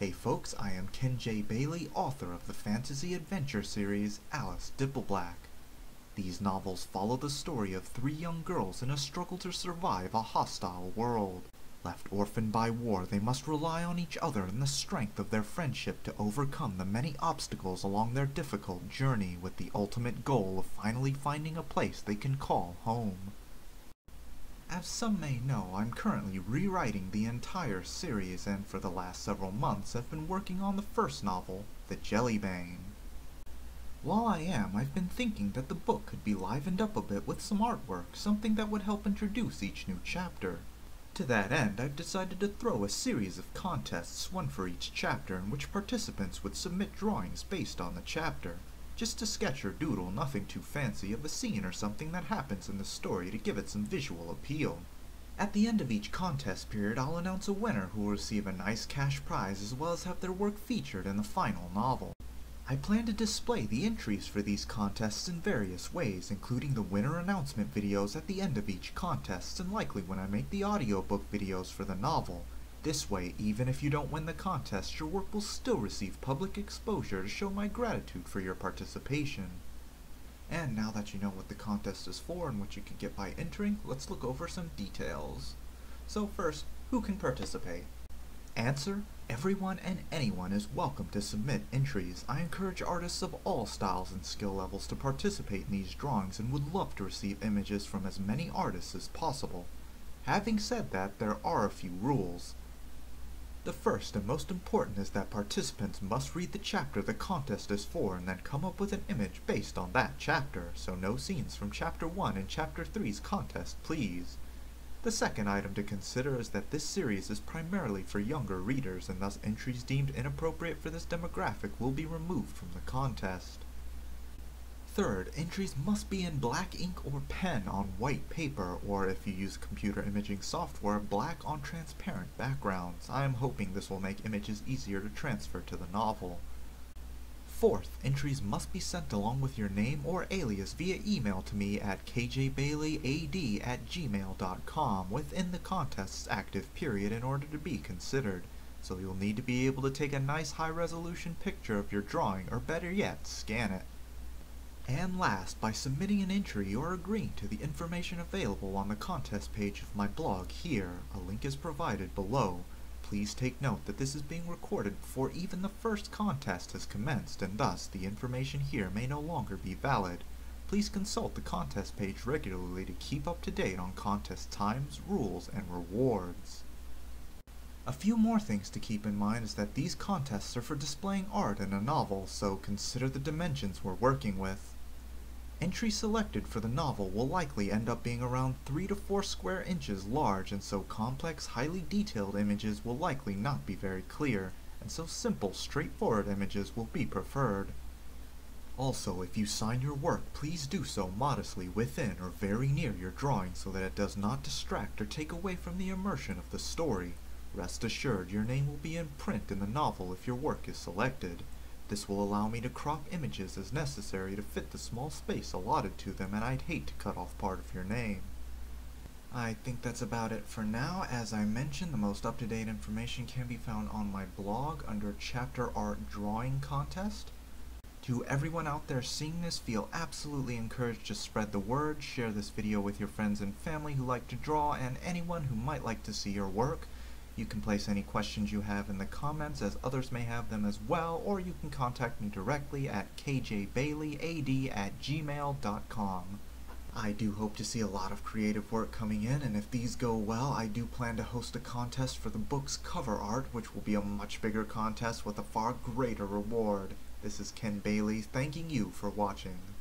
Hey folks, I am Ken J. Bailey, author of the fantasy adventure series Alice Dippleblack. These novels follow the story of three young girls in a struggle to survive a hostile world. Left orphaned by war, they must rely on each other and the strength of their friendship to overcome the many obstacles along their difficult journey, with the ultimate goal of finally finding a place they can call home. As some may know, I'm currently rewriting the entire series, and for the last several months I've been working on the first novel, The Jellybane. While I am, I've been thinking that the book could be livened up a bit with some artwork, something that would help introduce each new chapter. To that end, I've decided to throw a series of contests, one for each chapter, in which participants would submit drawings based on the chapter. Just a sketch or doodle, nothing too fancy, of a scene or something that happens in the story to give it some visual appeal. At the end of each contest period, I'll announce a winner who will receive a nice cash prize as well as have their work featured in the final novel. I plan to display the entries for these contests in various ways, including the winner announcement videos at the end of each contest, and likely when I make the audiobook videos for the novel. This way, even if you don't win the contest, your work will still receive public exposure to show my gratitude for your participation. And now that you know what the contest is for and what you can get by entering, let's look over some details. So first, who can participate? Answer: everyone and anyone is welcome to submit entries. I encourage artists of all styles and skill levels to participate in these drawings and would love to receive images from as many artists as possible. Having said that, there are a few rules. The first and most important is that participants must read the chapter the contest is for and then come up with an image based on that chapter, so no scenes from Chapter 1 and Chapter 3's contest, please. The second item to consider is that this series is primarily for younger readers, and thus entries deemed inappropriate for this demographic will be removed from the contest. Third, entries must be in black ink or pen on white paper, or if you use computer imaging software, black on transparent backgrounds. I am hoping this will make images easier to transfer to the novel. Fourth, entries must be sent along with your name or alias via email to me at kjbaileyad@gmail.com within the contest's active period in order to be considered, so you'll need to be able to take a nice high-resolution picture of your drawing, or better yet, scan it. And last, by submitting an entry or agreeing to the information available on the contest page of my blog here, a link is provided below. Please take note that this is being recorded before even the first contest has commenced, and thus the information here may no longer be valid. Please consult the contest page regularly to keep up to date on contest times, rules, and rewards. A few more things to keep in mind is that these contests are for displaying art in a novel, so consider the dimensions we're working with. Entries selected for the novel will likely end up being around 3 to 4 square inches large, and so complex, highly detailed images will likely not be very clear, and so simple, straightforward images will be preferred. Also, if you sign your work, please do so modestly within or very near your drawing so that it does not distract or take away from the immersion of the story. Rest assured, your name will be in print in the novel if your work is selected. This will allow me to crop images as necessary to fit the small space allotted to them, and I'd hate to cut off part of your name. I think that's about it for now. As I mentioned, the most up-to-date information can be found on my blog under Chapter Art Drawing Contest. To everyone out there seeing this, feel absolutely encouraged to spread the word, share this video with your friends and family who like to draw, and anyone who might like to see your work. You can place any questions you have in the comments, as others may have them as well, or you can contact me directly at kjbaileyad@gmail.com. I do hope to see a lot of creative work coming in, and if these go well, I do plan to host a contest for the book's cover art, which will be a much bigger contest with a far greater reward. This is Ken Bailey, thanking you for watching.